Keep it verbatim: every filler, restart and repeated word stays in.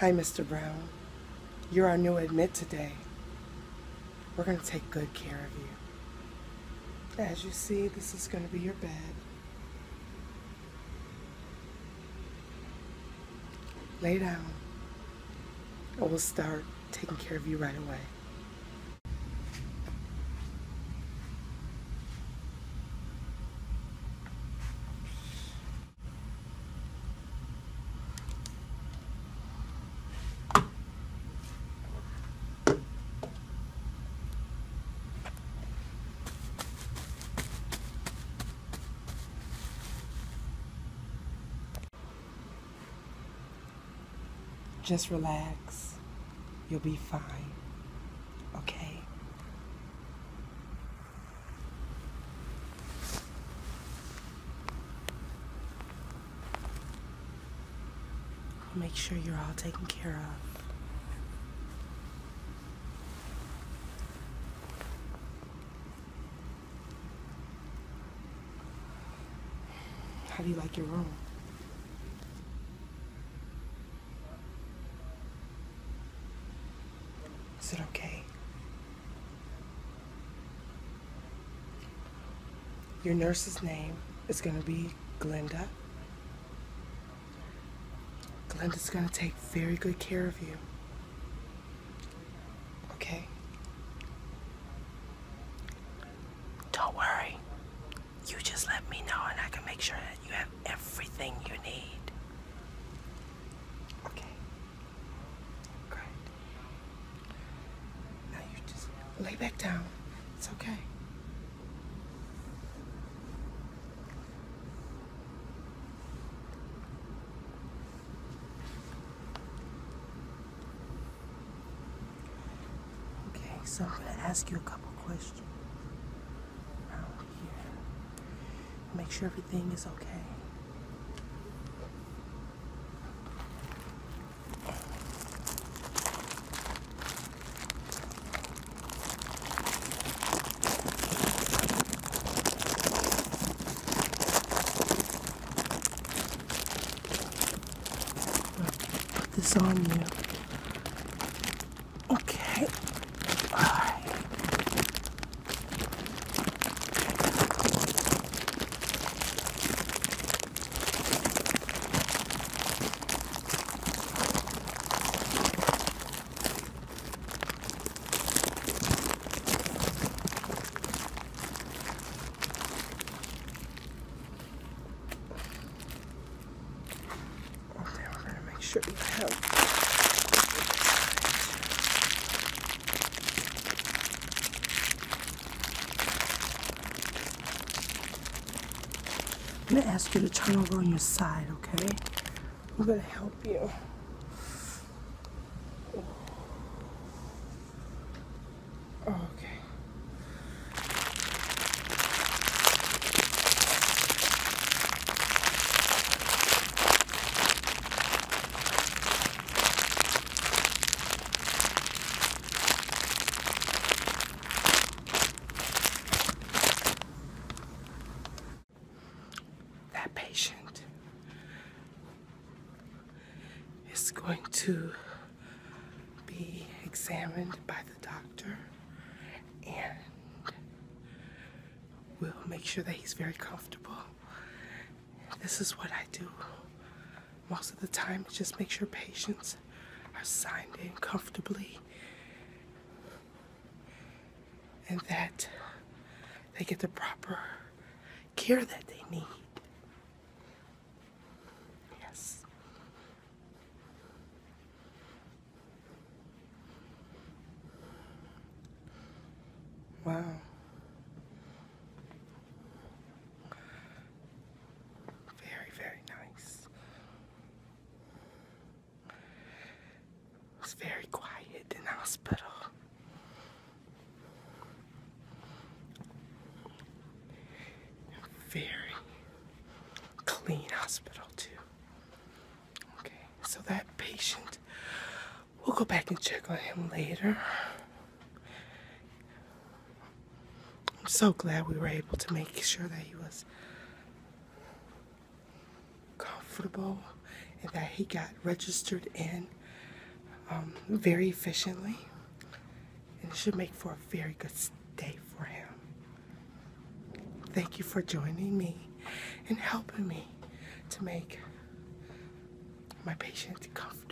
Hi, Mister Brown. You're our new admit today. We're going to take good care of you. As you see, this is going to be your bed. Lay down, and we'll start taking care of you right away. Just relax. You'll be fine. Okay? I'll make sure you're all taken care of. How do you like your room? Is it okay? Your nurse's name is going to be Glenda. Glenda's going to take very good care of you. Okay? Don't worry. You just let me know and I can make sure that you have everything you need. Lay back down. It's okay. Okay, so I'm going to ask you a couple questions around here. Make sure everything is okay. This on you. Okay. All right. Sure you have. I'm going to ask you to turn over on your side, okay? I'm going to help you. Okay. Patient is going to be examined by the doctor, and we'll make sure that he's very comfortable. This is what I do most of the time, is just make sure patients are signed in comfortably and that they get the proper care that they need. Wow. Very, very nice. It's very quiet in the hospital. Very clean hospital, too. Okay, so that patient, we'll go back and check on him later. I'm so glad we were able to make sure that he was comfortable and that he got registered in um, very efficiently, and it should make for a very good day for him. Thank you for joining me and helping me to make my patient comfortable.